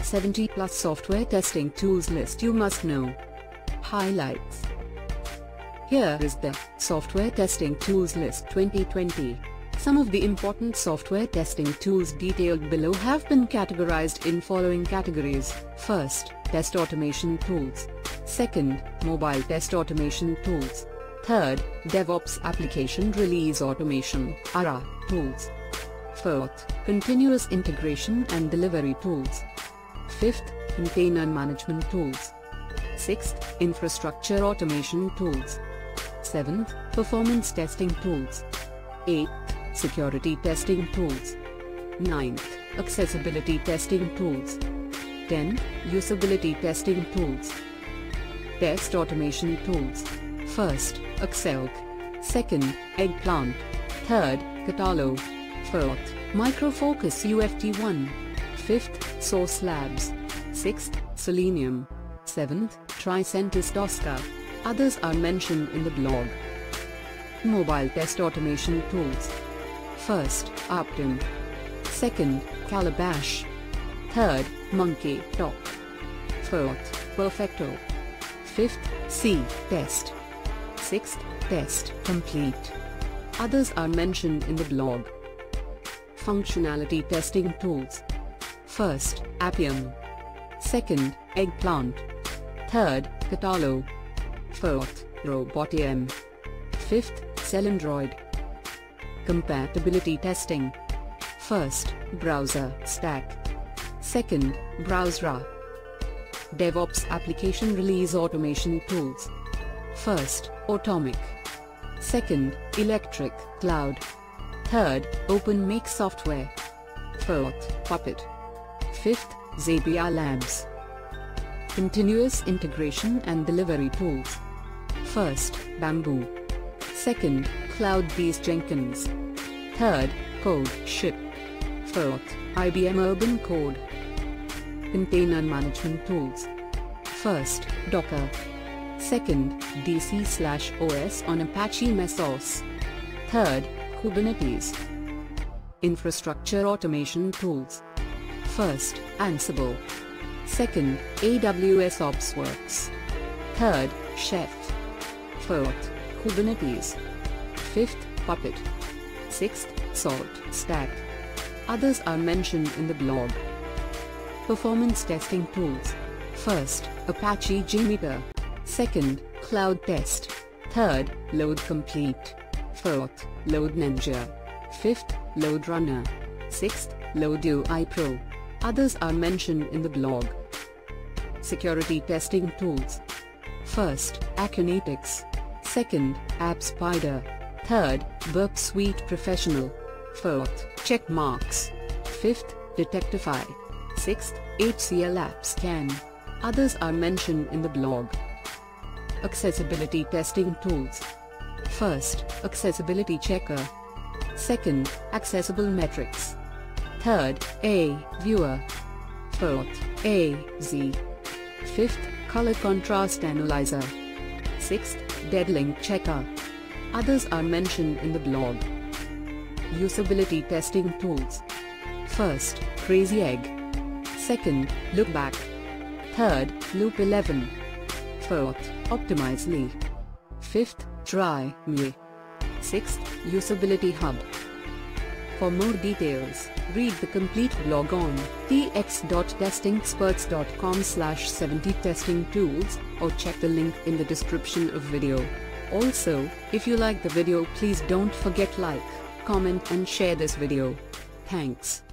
70+ software testing tools list you must know. Highlights. Here is the Software Testing Tools List 2020. Some of the important software testing tools detailed below have been categorized in following categories. First, test automation tools. Second, mobile test automation tools. Third, DevOps application release automation (ARA) tools. Fourth, continuous integration and delivery tools. Fifth, container management tools. Sixth, infrastructure automation tools. Seventh, performance testing tools. Eighth, security testing tools. Ninth, accessibility testing tools. 10, usability testing tools. Test automation tools. First, ACCELQ. Second, Eggplant. Third, Katalon. Fourth, Micro Focus UFT One. Fifth, SauceLabs. Sixth, Selenium. Seventh, Tricentis Tosca. Others are mentioned in the blog. Mobile test automation tools. First, Apptim. Second, Calabash. Third, MonkeyTalk. Fourth, Perfecto. Fifth, SeeTest. Sixth, TestComplete. Others are mentioned in the blog. Functionality testing tools. First, Appium. Second, Eggplant. Third, Katalon. Fourth, Robotium. Fifth, Selendroid. Compatibility testing. First, BrowserStack. Second, Browsera. DevOps application release automation tools. First, Automic. Second, Electric Cloud. Third, OpenMake Software. Fourth, Puppet. Fifth, ZBR Labs. Continuous integration and delivery tools. First, Bamboo. Second, CloudBees Jenkins. Third, Code Ship. Fourth, IBM Urban Code. Container management tools. First, Docker. Second, DC/OS on Apache Mesos. Third, Kubernetes. Infrastructure automation tools. First, Ansible. Second, AWS OpsWorks. Third, Chef. Fourth, Kubernetes. Fifth, Puppet. Sixth, SaltStack. Others are mentioned in the blog. Performance testing tools. First, Apache JMeter. Second, Cloud Test. Third, Load Complete. Fourth, Load Ninja. Fifth, Load Runner. Sixth, Load UI Pro. Others are mentioned in the blog. Security testing tools. First, Acunatix. Second, AppSpider. Third, Burp Suite Professional. Fourth, Checkmarx. Fifth, Detectify. Sixth, HCL AppScan. Others are mentioned in the blog. Accessibility testing tools. First, Accessibility Checker. Second, Accessible Metrics. Third, A Viewer. Fourth, A Z. Fifth, Color Contrast Analyzer. Sixth, Deadlink Checker. Others are mentioned in the blog. Usability testing tools. First, Crazy Egg. Second, Loopback. Third, Loop 11. Fourth, Optimizely. Fifth, Try Me. Sixth, Usability Hub. For more details, read the complete blog on tx.testingexperts.com/70testingtools or check the link in the description of video. Also, if you like the video, please don't forget like, comment and share this video. Thanks.